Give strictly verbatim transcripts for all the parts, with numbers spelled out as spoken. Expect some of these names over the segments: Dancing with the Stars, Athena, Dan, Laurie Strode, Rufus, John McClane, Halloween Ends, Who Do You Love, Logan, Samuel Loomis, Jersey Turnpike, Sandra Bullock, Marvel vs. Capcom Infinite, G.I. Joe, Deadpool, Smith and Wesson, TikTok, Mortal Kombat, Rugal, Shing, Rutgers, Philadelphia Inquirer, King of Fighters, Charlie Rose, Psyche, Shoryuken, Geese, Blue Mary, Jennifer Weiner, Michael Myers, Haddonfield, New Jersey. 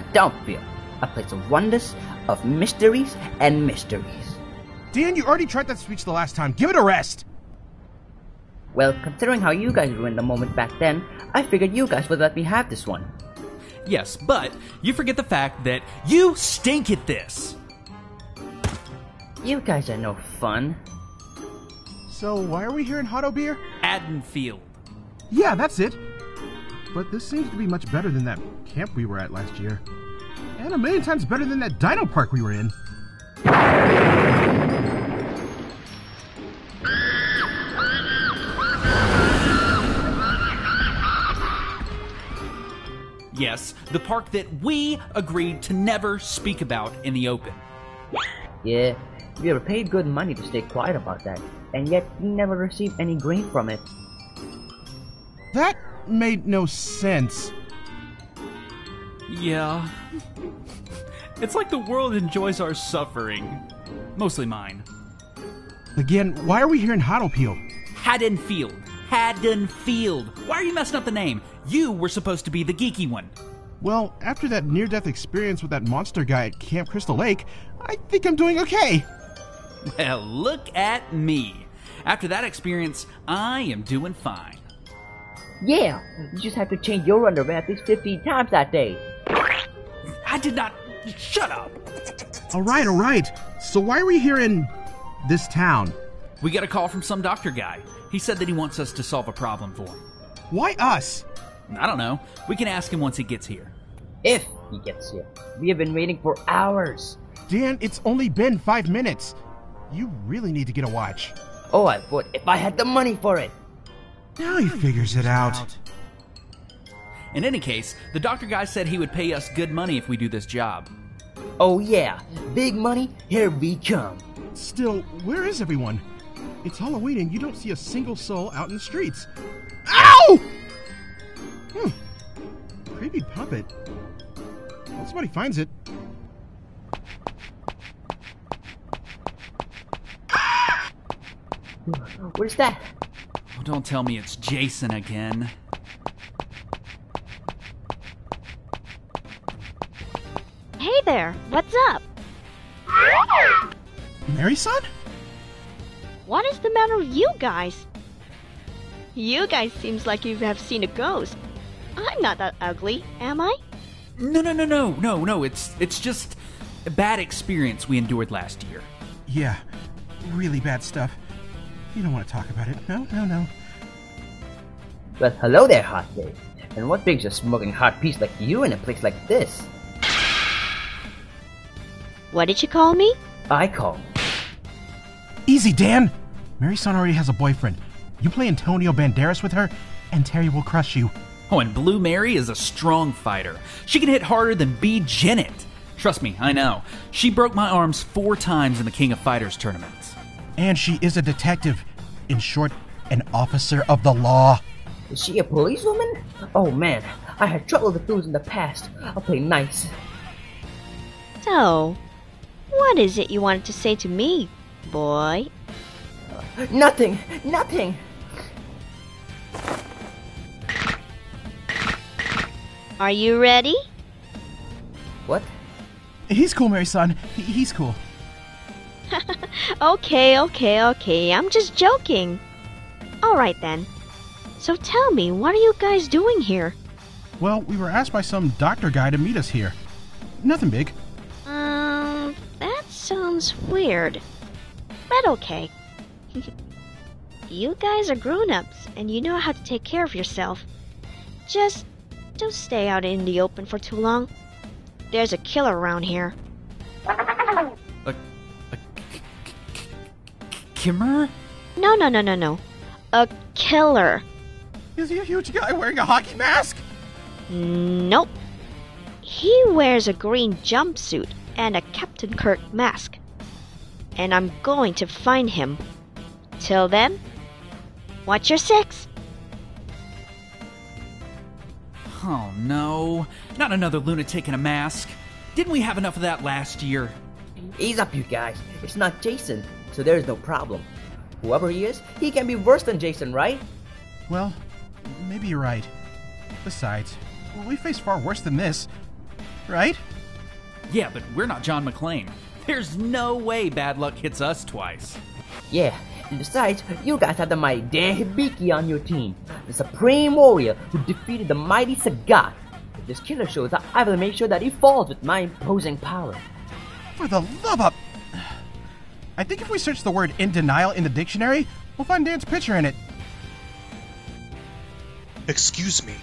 Haddonfield, a place of wonders, of mysteries, and mysteries. Dan, you already tried that speech the last time. Give it a rest! Well, considering how you guys ruined the moment back then, I figured you guys would let me have this one. Yes, but you forget the fact that you stink at this! You guys are no fun. So, why are we here in Haddonfield? Haddonfield. Yeah, that's it. But this seems to be much better than that camp we were at last year. And a million times better than that dino park we were in. Yes, the park that we agreed to never speak about in the open. Yeah, we were paid good money to stay quiet about that, and yet we never received any grain from it. That made no sense. Yeah. It's like the world enjoys our suffering. Mostly mine. Again, why are we here in Haddonfield? Haddonfield. Haddonfield. Why are you messing up the name? You were supposed to be the geeky one. Well, after that near-death experience with that monster guy at Camp Crystal Lake, I think I'm doing okay. Well, look at me. After that experience, I am doing fine. Yeah, you just had to change your underwear at least fifteen times that day. I did not... Shut up! Alright, alright. So why are we here in... this town? We got a call from some doctor guy. He said that he wants us to solve a problem for him. Why us? I don't know. We can ask him once he gets here. If he gets here. We have been waiting for hours. Dan, it's only been five minutes. You really need to get a watch. Oh, I would if I had the money for it. Now he figures it out. In any case, the doctor guy said he would pay us good money if we do this job. Oh yeah, big money, here we come. Still, where is everyone? It's Halloween and you don't see a single soul out in the streets. Ow! Hmm. Creepy puppet. Well, somebody finds it. Ah! Where's that? Oh, don't tell me it's Jason again. Hey there, what's up? Mary-san? What is the matter with you guys? You guys seems like you have seen a ghost. I'm not that ugly, am I? No, no, no, no, no, no, it's, it's just a bad experience we endured last year. Yeah, really bad stuff. You don't want to talk about it. No, no, no. Well, hello there, hot babe. And what brings a smoking hot piece like you in a place like this? What did you call me? I call. Easy, Dan! Mary-san already has a boyfriend. You play Antonio Banderas with her, and Terry will crush you. Oh, and Blue Mary is a strong fighter. She can hit harder than B. Janet. Trust me, I know. She broke my arms four times in the King of Fighters tournaments. And she is a detective. In short, an officer of the law. Is she a policewoman? Oh man, I had trouble with those in the past. I'll play nice. So, what is it you wanted to say to me, boy? Uh, nothing! Nothing! Are you ready? What? He's cool, Mary-san. He's cool. Okay, okay, okay. I'm just joking. Alright then. So tell me, what are you guys doing here? Well, we were asked by some doctor guy to meet us here. Nothing big. Um, that sounds weird. But okay. You guys are grown-ups, and you know how to take care of yourself. Just don't stay out in the open for too long. There's a killer around here. Kimmer? No, no, no, no, no. A killer. Is he a huge guy wearing a hockey mask? Nope. He wears a green jumpsuit and a Captain Kirk mask. And I'm going to find him. Till then, watch your six. Oh no. Not another lunatic in a mask. Didn't we have enough of that last year? Ease up, you guys. It's not Jason. So there's no problem. Whoever he is, he can be worse than Jason, right? Well, maybe you're right. Besides, we face far worse than this. right? Yeah, but we're not John McClane. There's no way bad luck hits us twice. Yeah, besides, you guys had the mighty Dan Hibiki on your team, the supreme warrior who defeated the mighty Sagat. If this killer shows up, I will make sure that he falls with my imposing power. For the love of... I think if we search the word "in denial" in the dictionary, we'll find Dan's picture in it. Excuse me,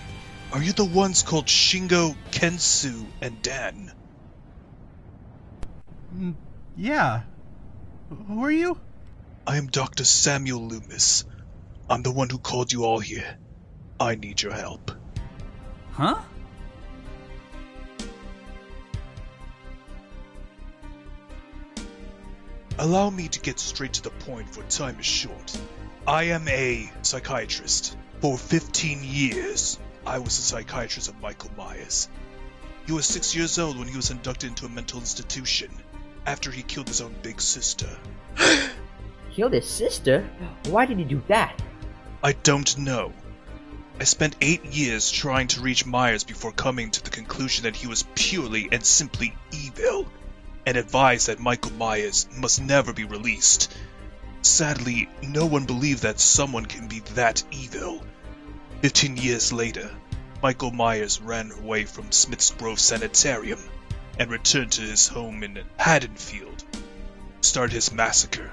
are you the ones called Shingo, Kensou, and Dan? Mm, yeah. Who are you? I am Doctor Samuel Loomis. I'm the one who called you all here. I need your help. Huh? Allow me to get straight to the point, for time is short. I am a psychiatrist. For fifteen years, I was a psychiatrist of Michael Myers. He was six years old when he was inducted into a mental institution after he killed his own big sister. Killed his sister? Why did he do that? I don't know. I spent eight years trying to reach Myers before coming to the conclusion that he was purely and simply evil, and advised that Michael Myers must never be released. Sadly, no one believed that someone can be that evil. Fifteen years later, Michael Myers ran away from Smiths Grove Sanitarium and returned to his home in Haddonfield, started his massacre.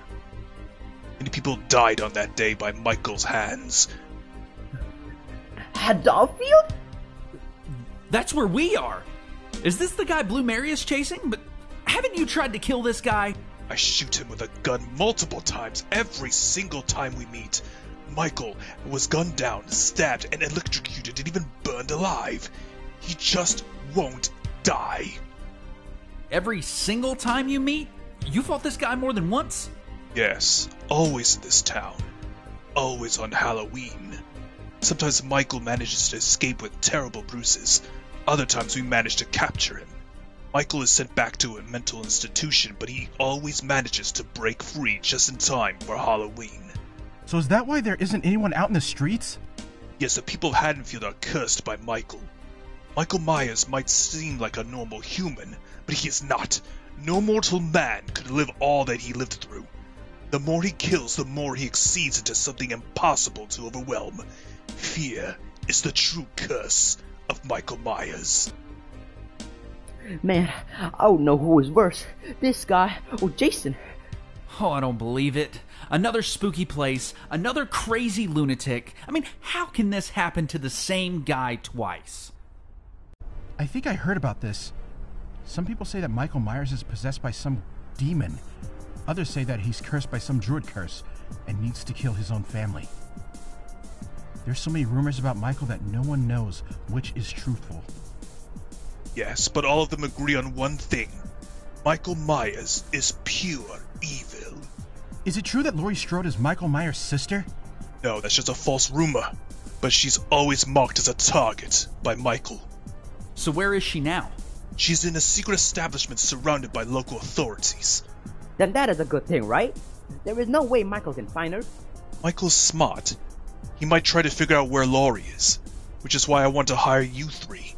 Many people died on that day by Michael's hands. Haddonfield? That's where we are! Is this the guy Blue Mary is chasing? But haven't you tried to kill this guy? I shoot him with a gun multiple times every single time we meet. Michael was gunned down, stabbed, and electrocuted, and even burned alive. He just won't die. Every single time you meet? You fought this guy more than once? Yes, always in this town. Always on Halloween. Sometimes Michael manages to escape with terrible bruises. Other times we manage to capture him. Michael is sent back to a mental institution, but he always manages to break free just in time for Halloween. So is that why there isn't anyone out in the streets? Yes, the people of Haddonfield are cursed by Michael. Michael Myers might seem like a normal human, but he is not. No mortal man could live all that he lived through. The more he kills, the more he exceeds into something impossible to overwhelm. Fear is the true curse of Michael Myers. Man, I don't know who is worse, this guy or Jason. Oh, I don't believe it. Another spooky place, another crazy lunatic. I mean, how can this happen to the same guy twice? I think I heard about this. Some people say that Michael Myers is possessed by some demon. Others say that he's cursed by some druid curse and needs to kill his own family. There's so many rumors about Michael that no one knows which is truthful. Yes, but all of them agree on one thing. Michael Myers is pure evil. Is it true that Laurie Strode is Michael Myers' sister? No, that's just a false rumor. But she's always marked as a target by Michael. So where is she now? She's in a secret establishment surrounded by local authorities. Then that is a good thing, right? There is no way Michael can find her. Michael's smart. He might try to figure out where Laurie is, which is why I want to hire you three.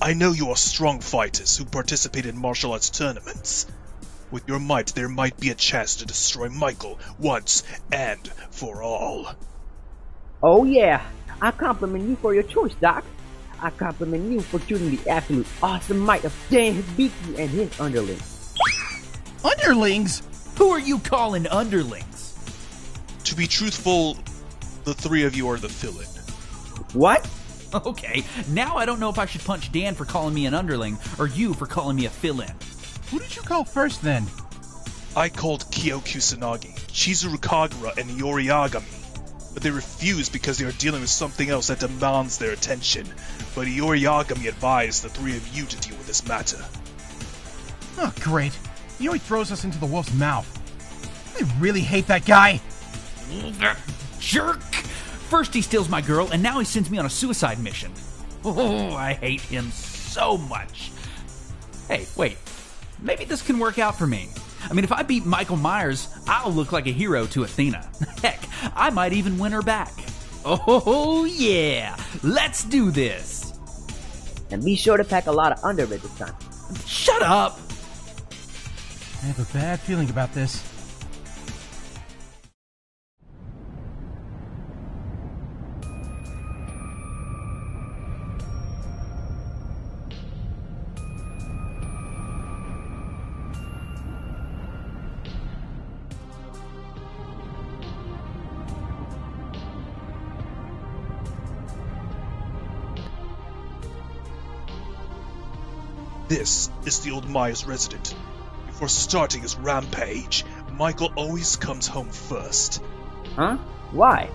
I know you are strong fighters who participate in martial arts tournaments. With your might, there might be a chance to destroy Michael once and for all. Oh yeah, I compliment you for your choice, Doc. I compliment you for choosing the absolute awesome might of Dan Hibiki and his underlings. Underlings? Who are you calling underlings? To be truthful, the three of you are the villain. What? Okay, now I don't know if I should punch Dan for calling me an underling, or you for calling me a fill-in. Who did you call first, then? I called Kyo Kusanagi, Chizuru Kagura, and Iori Yagami, but they refused because they are dealing with something else that demands their attention. But Iori Yagami advised the three of you to deal with this matter. Oh, great. Iori throws us into the wolf's mouth. I really hate that guy. Jerk! First he steals my girl, and now he sends me on a suicide mission. Oh, I hate him so much. Hey, wait. Maybe this can work out for me. I mean, if I beat Michael Myers, I'll look like a hero to Athena. Heck, I might even win her back. Oh, yeah. Let's do this. And be sure to pack a lot of underwear this time. Shut up! I have a bad feeling about this. This is the old Myers resident. Before starting his rampage, Michael always comes home first. Huh? Why?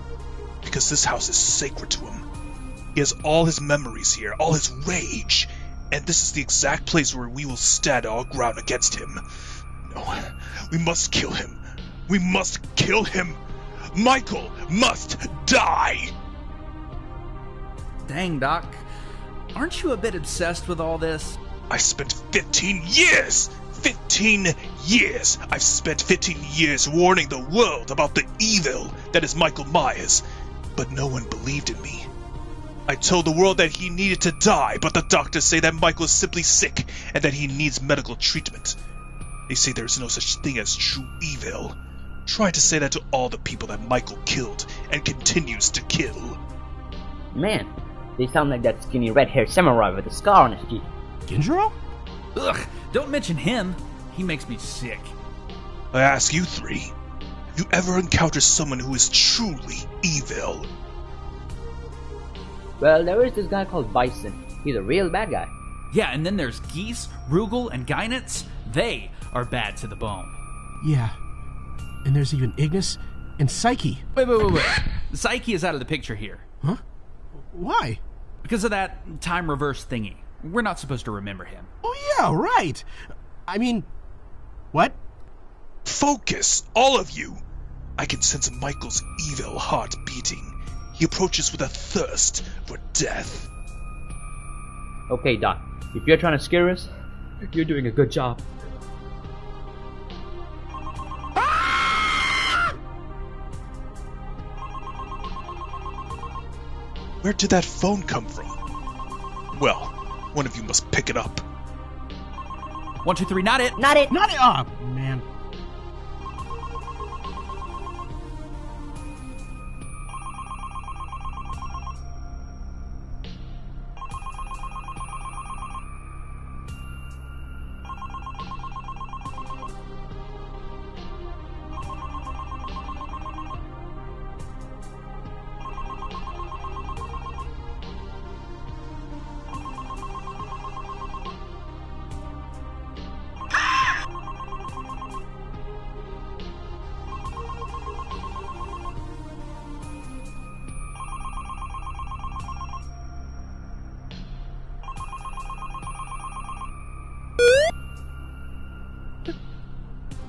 Because this house is sacred to him. He has all his memories here, all his rage, and this is the exact place where we will stand our ground against him. No, we must kill him. We must kill him. Michael must die! Dang, Doc. Aren't you a bit obsessed with all this? I spent fifteen years! fifteen years! I've spent fifteen years warning the world about the evil that is Michael Myers, but no one believed in me. I told the world that he needed to die, but the doctors say that Michael is simply sick and that he needs medical treatment. They say there is no such thing as true evil. Try to say that to all the people that Michael killed and continues to kill. Man, they sound like that skinny red-haired samurai with a scar on his cheek. Ginjuro? Ugh, don't mention him. He makes me sick. I ask you three, have you ever encountered someone who is truly evil? Well, there is this guy called Bison. He's a real bad guy. Yeah, and then there's Geese, Rugal, and Gynets. They are bad to the bone. Yeah, and there's even Ignis and Psyche. Wait, wait, wait, wait. Psyche is out of the picture here. Huh? Why? Because of that time reverse thingy. We're not supposed to remember him. Oh, yeah, right. I mean, what? Focus, all of you. I can sense Michael's evil heart beating. He approaches with a thirst for death. Okay, Doc. If you're trying to scare us, you're doing a good job. Where did that phone come from? Well... one of you must pick it up. One, two, three, not it! Not it! Not it! Oh, man.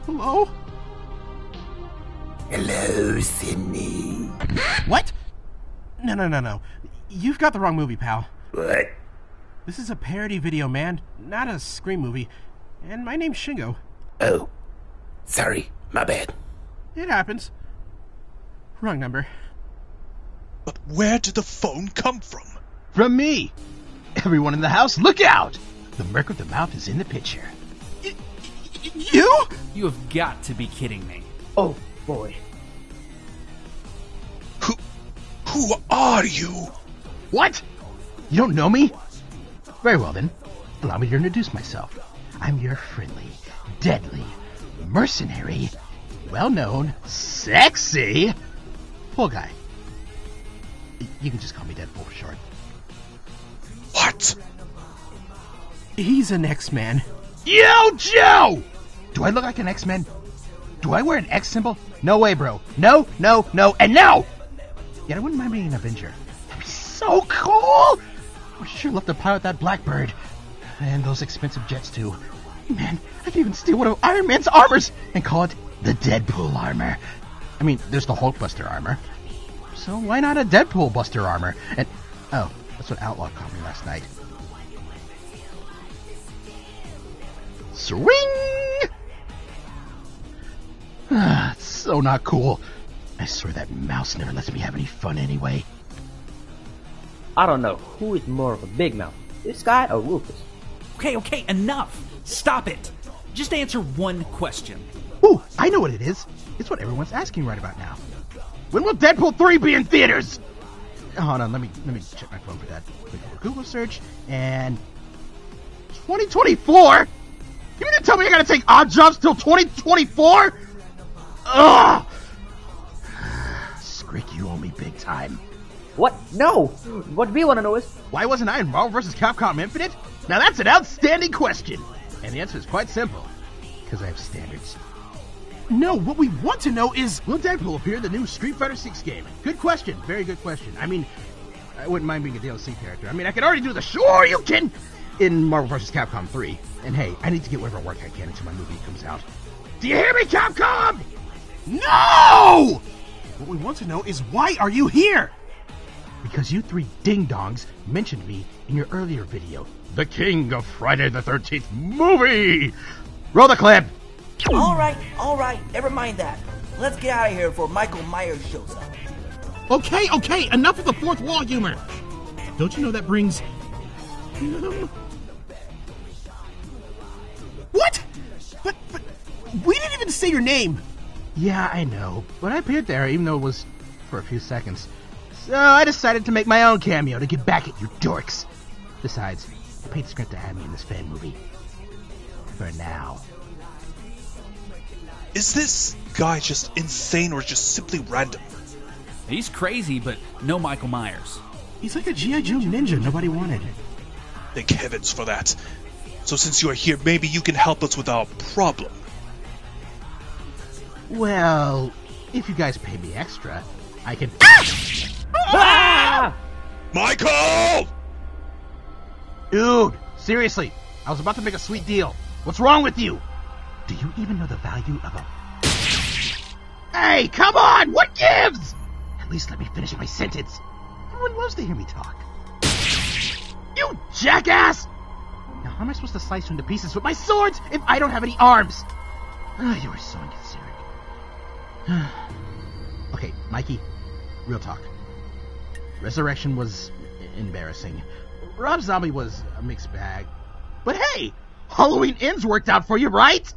Hello? Hello, Sydney. What? No, no, no, no. You've got the wrong movie, pal. What? This is a parody video, man. Not a Scream movie. And my name's Shingo. Oh. Sorry. My bad. It happens. Wrong number. But where did the phone come from? From me. Everyone in the house, look out! The Merc with the Mouth is in the picture. You? You have got to be kidding me. Oh, boy. Who... who are you? What? You don't know me? Very well, then. Allow me to introduce myself. I'm your friendly, deadly, mercenary, well-known, sexy... poor guy. You can just call me Deadpool for short. What? He's an X-Man. Yo, Joe! Do I look like an X-Men? Do I wear an X symbol? No way, bro. No, no, no, and no! Yet I wouldn't mind being an Avenger. That'd be so cool! I would sure love to pilot that Blackbird. And those expensive jets, too. Man, I could even steal one of Iron Man's armors and call it the Deadpool armor. I mean, there's the Hulkbuster armor. So why not a Deadpool Buster armor? And, oh, that's what Outlaw called me last night. Swing! Ah, it's so not cool. I swear that mouse never lets me have any fun anyway. I don't know who is more of a big mouth, this guy or Rufus. Okay, okay, enough. Stop it. Just answer one question. Ooh, I know what it is. It's what everyone's asking right about now. When will Deadpool three be in theaters? Hold on, let me let me check my phone for that. Google search and twenty twenty-four. You mean to tell me I gotta take odd jobs till twenty twenty-four? Ugh! Scrick, you owe me big time. What? No! What we wanna know is, why wasn't I in Marvel versus. Capcom Infinite? Now that's an outstanding question! And the answer is quite simple. Because I have standards. No, what we want to know is, will Deadpool appear in the new Street Fighter six game? Good question, very good question. I mean, I wouldn't mind being a D L C character. I mean, I can already do the Shoryuken in Marvel versus. Capcom three. And hey, I need to get whatever work I can until my movie comes out. Do you hear me, Capcom? No! What we want to know is, why are you here? Because you three ding-dongs mentioned me in your earlier video. The King of Friday the thirteenth movie! Roll the clip! Alright, alright, never mind that. Let's get out of here before Michael Myers shows up. Okay, okay, enough of the fourth wall humor! Don't you know that brings... Um... What? But, but, we didn't even say your name! Yeah, I know, but I appeared there even though it was for a few seconds. So I decided to make my own cameo to get back at you dorks. Besides, I paid the script to have me in this fan movie. For now. Is this guy just insane or just simply random? He's crazy, but no Michael Myers. He's like a G I Joe ninja nobody wanted. Thank heavens for that. So since you are here, maybe you can help us with our problem. Well, if you guys pay me extra, I can... Ah! Michael! Dude, seriously, I was about to make a sweet deal. What's wrong with you? Do you even know the value of a... Hey, come on! What gives? At least let me finish my sentence. Everyone loves to hear me talk. You jackass! Now how am I supposed to slice you into pieces with my swords if I don't have any arms? Ah, oh, you are so inconsiderate. Okay, Mikey, real talk. Resurrection was embarrassing. Rob Zombie was a mixed bag. But hey, Halloween Ends worked out for you, right?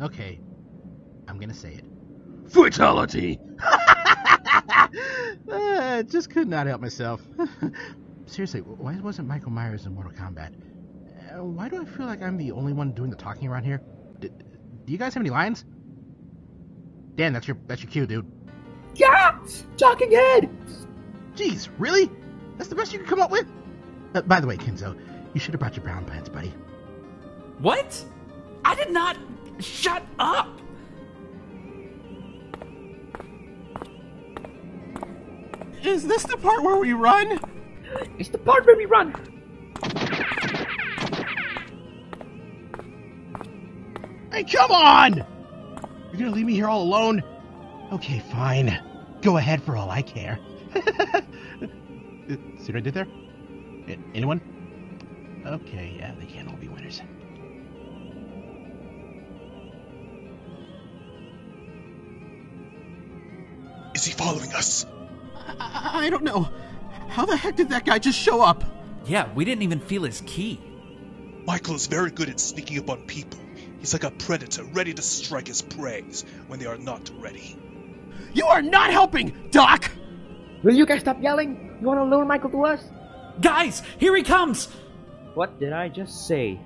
Okay, I'm gonna say it. Fatality! uh, just could not help myself. Seriously, why wasn't Michael Myers in Mortal Kombat? Uh, why do I feel like I'm the only one doing the talking around here? D do you guys have any lines? Dan, that's your that's your cue, dude. Yeah, talking head. Jeez, really? That's the best you can come up with? Uh, by the way, Kensou, you should have brought your brown pants, buddy. What? I did not. Shut up. Is this the part where we run? It's the part where we run! Hey, come on! You're gonna leave me here all alone? Okay, fine. Go ahead for all I care. See what I did there? Anyone? Okay, yeah, they can't all be winners. Is he following us? I, I don't know. How the heck did that guy just show up? Yeah, we didn't even feel his key. Michael is very good at sneaking up on people. He's like a predator, ready to strike his prey when they are not ready. You are not helping, Doc! Will you guys stop yelling? You want to lure Michael to us? Guys, here he comes! What did I just say?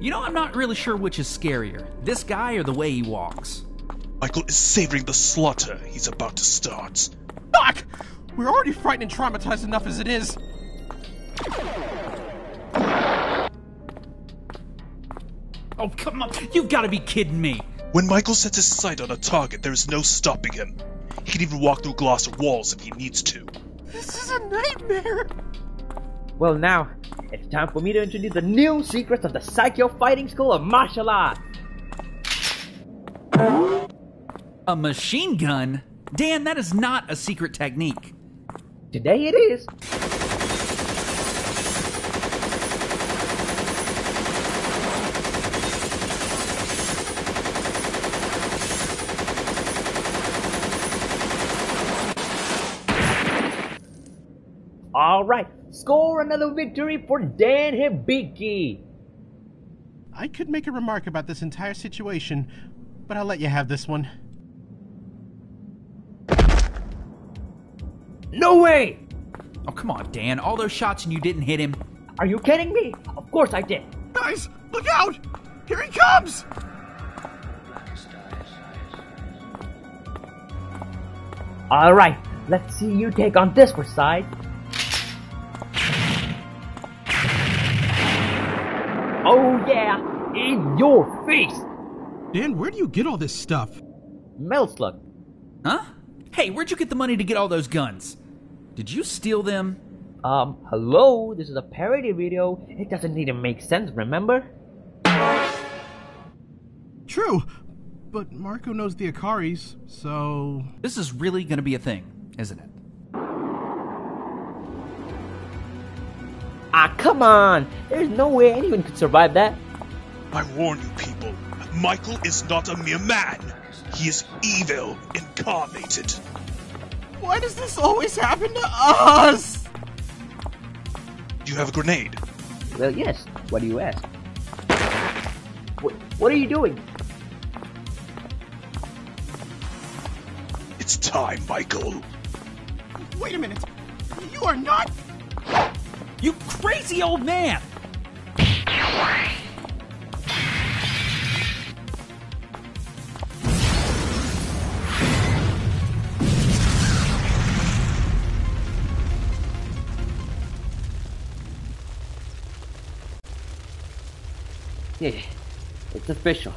You know, I'm not really sure which is scarier, this guy or the way he walks. Michael is savoring the slaughter he's about to start. Fuck! We're already frightened and traumatized enough as it is. Oh, come on, you've got to be kidding me. When Michael sets his sight on a target, there is no stopping him. He can even walk through glass walls if he needs to. This is a nightmare. Well, now, it's time for me to introduce the new secrets of the Psyche Fighting School of Martial Arts. A machine gun? Dan, that is not a secret technique. Today it is. All right, score another victory for Dan Hibiki. I could make a remark about this entire situation, but I'll let you have this one. No way! Oh, come on, Dan. All those shots and you didn't hit him. Are you kidding me? Of course I did. Guys, look out! Here he comes! All right, let's see you take on this for side. Oh yeah, in your face! Dan, where do you get all this stuff? Melslug. Huh? Hey, where'd you get the money to get all those guns? Did you steal them? Um, hello? This is a parody video. It doesn't even make sense, remember? True, but Marco knows the Akaris, so... This is really gonna be a thing, isn't it? Ah, come on! There's no way anyone could survive that. I warn you people, Michael is not a mere man. He is evil incarnated. Why does this always happen to us? Do you have a grenade? Well, yes. What do you ask? What, what are you doing? It's time, Michael. Wait a minute. You are not... You crazy old man! Yeah, it's official.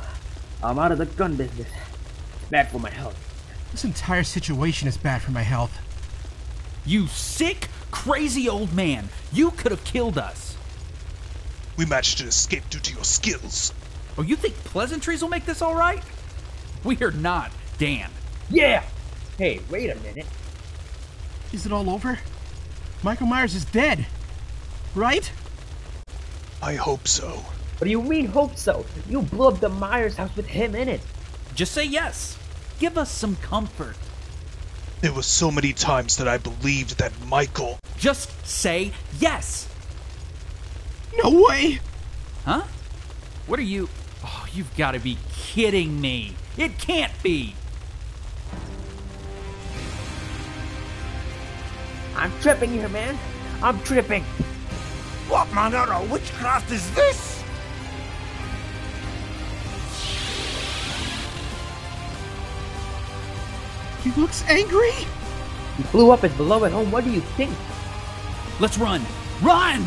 I'm out of the gun business. Bad for my health. This entire situation is bad for my health. You sick, crazy old man. You could have killed us. We managed to escape due to your skills. Oh, you think pleasantries will make this all right? We are not, Dan. Yeah! Hey, wait a minute. Is it all over? Michael Myers is dead, right? I hope so. What do you mean, hope so? You blew up the Myers house with him in it. Just say yes. Give us some comfort. There were so many times that I believed that Michael... Just say yes! No way! Huh? What are you... Oh, you've got to be kidding me. It can't be! I'm tripping here, man. I'm tripping. What manner of witchcraft is this? He looks angry! He blew up his beloved home, what do you think? Let's run! Run!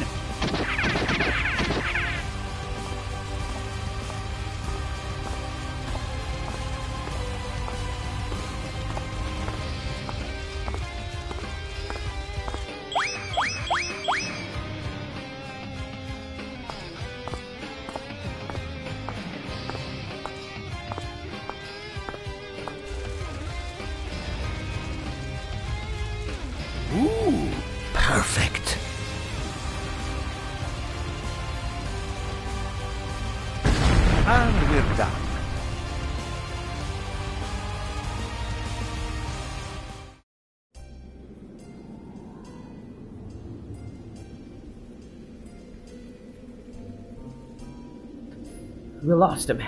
We lost him.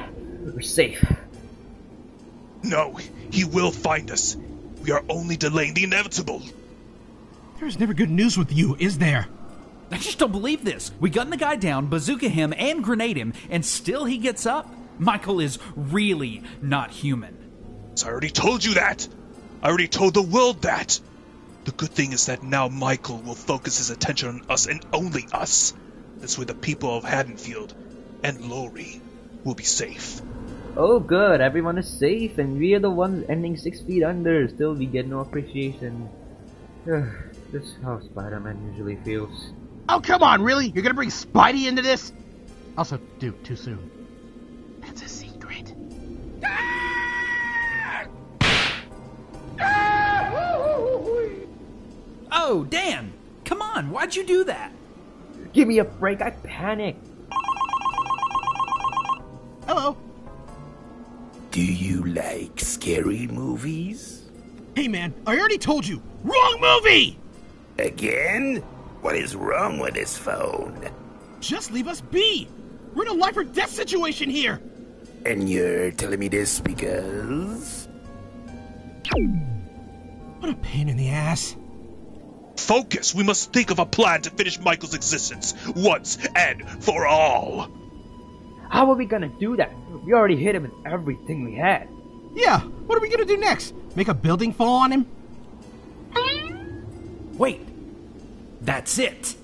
We're safe. No, he will find us. We are only delaying the inevitable. There's never good news with you, is there? I just don't believe this. We gun the guy down, bazooka him, and grenade him, and still he gets up? Michael is really not human. I already told you that. I already told the world that. The good thing is that now Michael will focus his attention on us and only us. This way the people of Haddonfield and Laurie will be safe. Oh good, everyone is safe and we are the ones ending six feet under. Still we get no appreciation. This is how Spider-Man usually feels. Oh come on, really? You're gonna bring Spidey into this? Also, dude, too soon. That's a secret. Ah! Ah! Whoa, Dan! Come on, why'd you do that? Give me a break, I panicked. Hello. Do you like scary movies? Hey man, I already told you, wrong movie! Again? What is wrong with this phone? Just leave us be! We're in a life or death situation here! And you're telling me this because... What a pain in the ass. Focus! We must think of a plan to finish Michael's existence, once and for all! How are we gonna do that? We already hit him with everything we had. Yeah, what are we gonna do next? Make a building fall on him? Wait, that's it.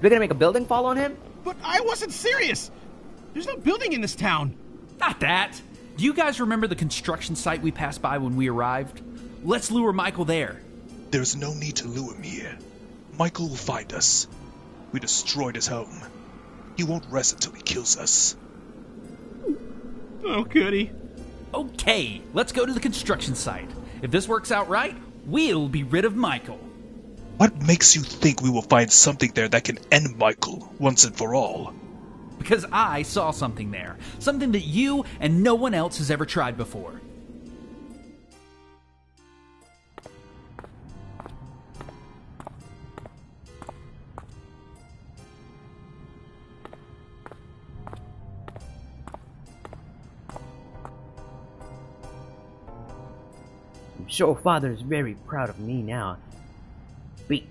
They're gonna make a building fall on him? But I wasn't serious! There's no building in this town. Not that. Do you guys remember the construction site we passed by when we arrived? Let's lure Michael there. There's no need to lure him here. Michael will find us. We destroyed his home. He won't rest until he kills us. Oh, goody. Okay, let's go to the construction site. If this works out right, we'll be rid of Michael. What makes you think we will find something there that can end Michael once and for all? Because I saw something there. Something that you and no one else has ever tried before. Sure, Father is very proud of me now. Beat.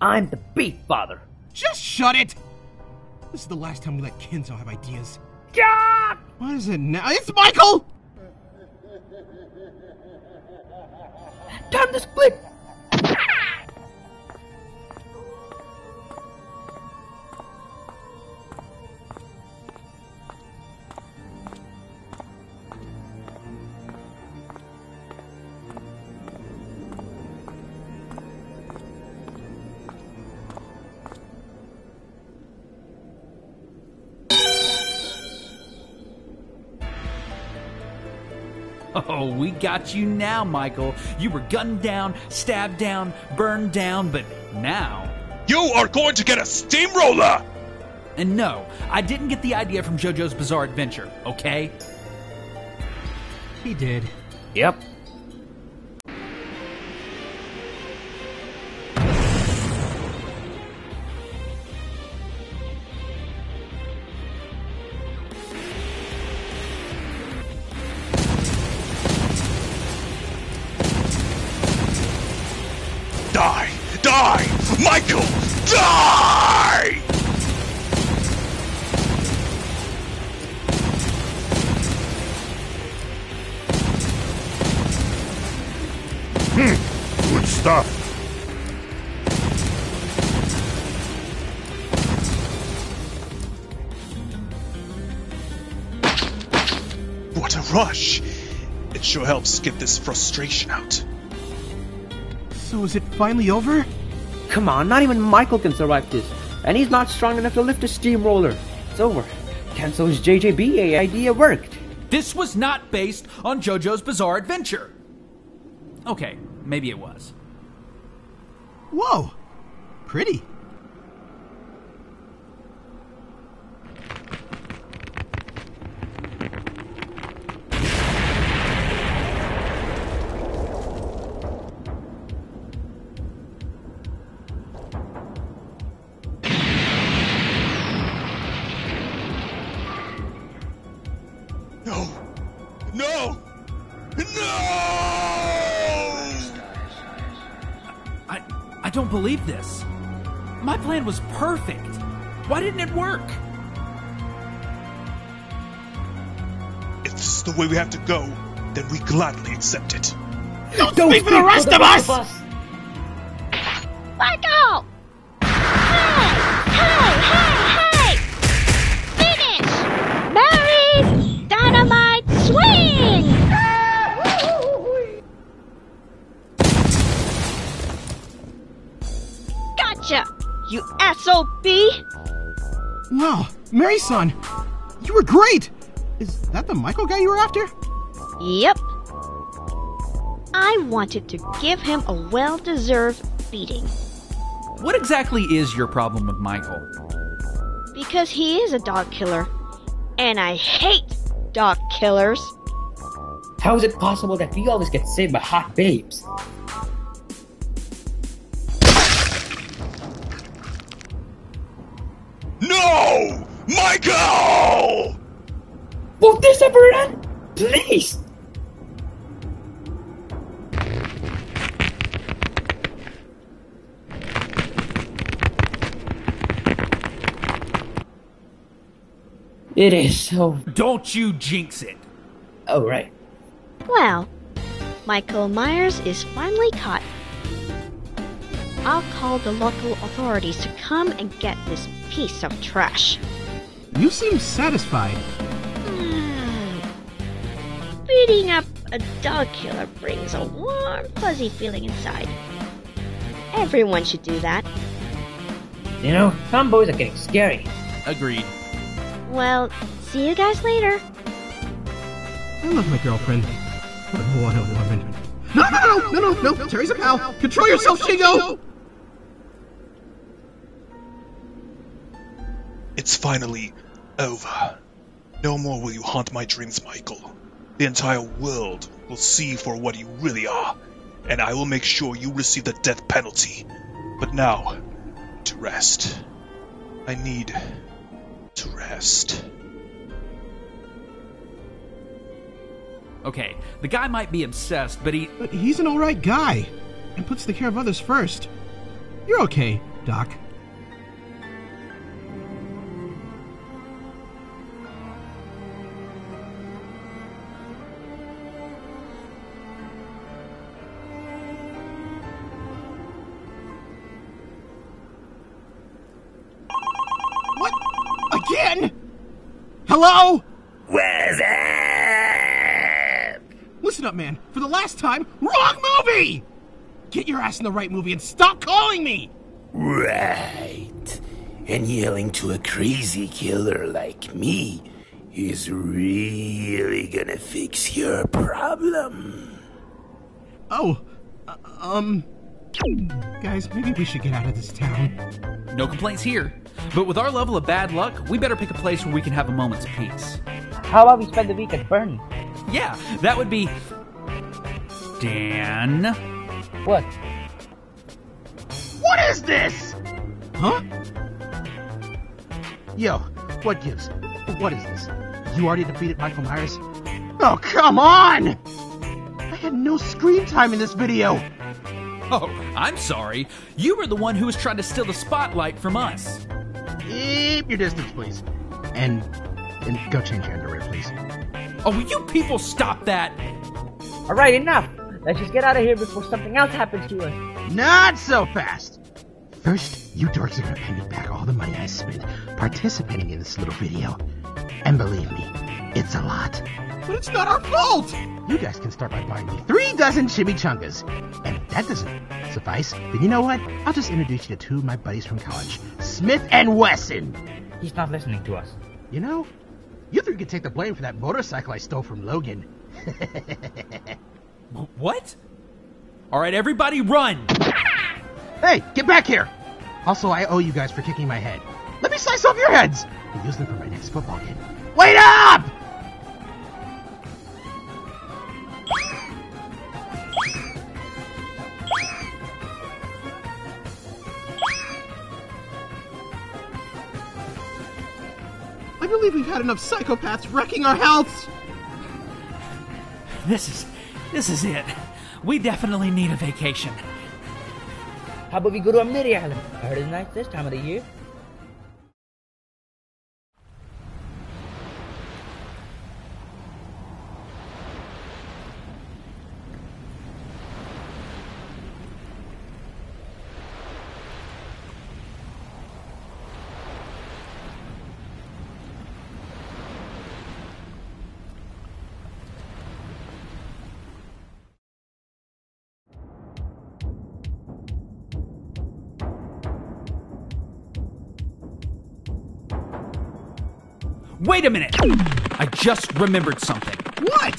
I'm the beat, Father. Just shut it! This is the last time we let Kensou have ideas. God! What is it now? It's Michael! Time to split! Oh, we got you now, Michael. You were gunned down, stabbed down, burned down, but now... You are going to get a steamroller! And no, I didn't get the idea from JoJo's Bizarre Adventure, okay? He did. Yep. Helps get this frustration out. So is it finally over? Come on, not even Michael can survive this. And he's not strong enough to lift a steamroller. It's over. Kensou's J J B A idea worked. This was not based on JoJo's Bizarre Adventure. Okay, maybe it was. Whoa. Pretty. Believe this. My plan was perfect. Why didn't it work? If this is the way we have to go, then we gladly accept it. Don't, Don't speak, speak for the rest for the of, us! of us! Michael! Hey! Hey! Hey! Hey! Finish! Mary's dynamite swing! You S O B! Wow, Mary-san, you were great! Is that the Michael guy you were after? Yep. I wanted to give him a well-deserved beating. What exactly is your problem with Michael? Because he is a dog killer. And I hate dog killers. How is it possible that we always get saved by hot babes? No! Michael! Won't this ever end? Please! It is so... Don't you jinx it! Oh, right. Wow. Michael Myers is finally caught. I'll call the local authorities to come and get this piece of trash. You seem satisfied. Beating up a dog killer brings a warm, fuzzy feeling inside. Everyone should do that. You know, some boys are getting scary. Agreed. Well, see you guys later. I love my girlfriend. But what a woman. No, no, no, no, no, no, Terry's a pal. Control yourself, Shingo! It's finally over. No more will you haunt my dreams, Michael. The entire world will see for what you really are, and I will make sure you receive the death penalty. But now, to rest. I need... to rest. Okay, the guy might be obsessed, but he... But he's an alright guy, and puts the care of others first. You're okay, Doc. Hello? Where's it? Listen up, man. For the last time, wrong movie! Get your ass in the right movie and stop calling me! Right. And yelling to a crazy killer like me is really gonna fix your problem. Oh, uh, um... Guys, maybe we should get out of this town. No complaints here. But with our level of bad luck, we better pick a place where we can have a moment's peace. How about we spend the week at Bernie? Yeah, that would be... Dan? What? What is this? Huh? Yo, what gives? What is this? You already defeated Michael Myers? Oh, come on! I had no screen time in this video! Oh, I'm sorry. You were the one who was trying to steal the spotlight from us. Keep your distance, please. And, and go change your underwear, please. Oh, will you people stop that? All right, enough. Let's just get out of here before something else happens to us. Not so fast. First, you dorks are going to pay me back all the money I spent participating in this little video. And believe me, it's a lot. But it's not our fault! You guys can start by buying me three dozen chimichangas. And if that doesn't suffice, then you know what? I'll just introduce you to two of my buddies from college, Smith and Wesson! He's not listening to us. You know, you three can take the blame for that motorcycle I stole from Logan. What? Alright, everybody run! Hey, get back here! Also, I owe you guys for kicking my head. Let me slice off your heads! And use them for my next football game. Wait up! I believe we've had enough psychopaths wrecking our health! This is... this is it. We definitely need a vacation. How about we go to a mini island? I heard it's nice this time of the year. Wait a minute! I just remembered something. What?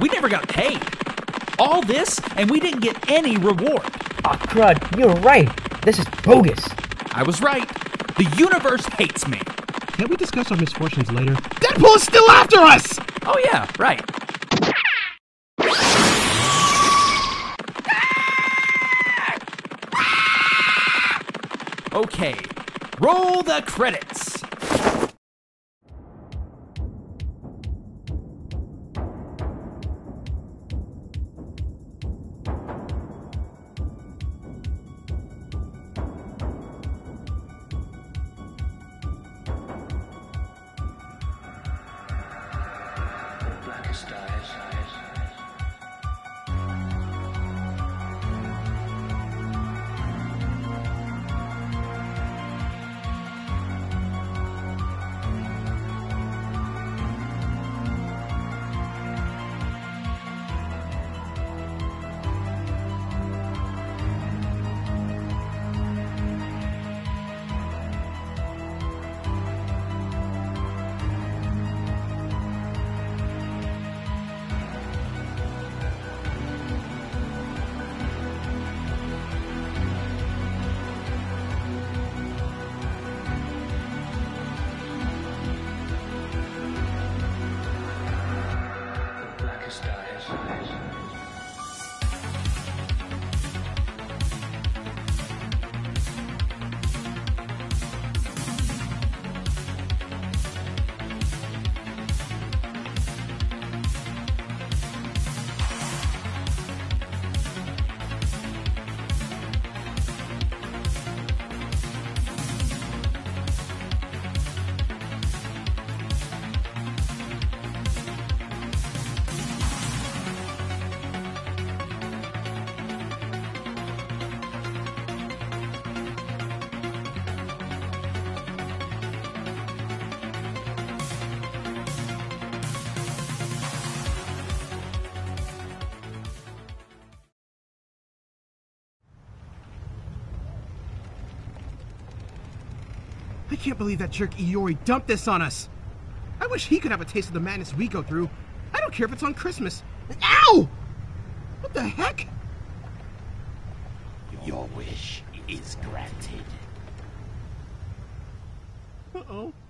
We never got paid. All this, and we didn't get any reward. Aw, crud, you're right. This is bogus. I was right. The universe hates me. Can't we discuss our misfortunes later? Deadpool is still after us! Oh yeah, right. Okay, roll the credits. I can't believe that jerk Iori dumped this on us. I wish he could have a taste of the madness we go through. I don't care if it's on Christmas. Ow! What the heck? Your wish is granted. Uh-oh.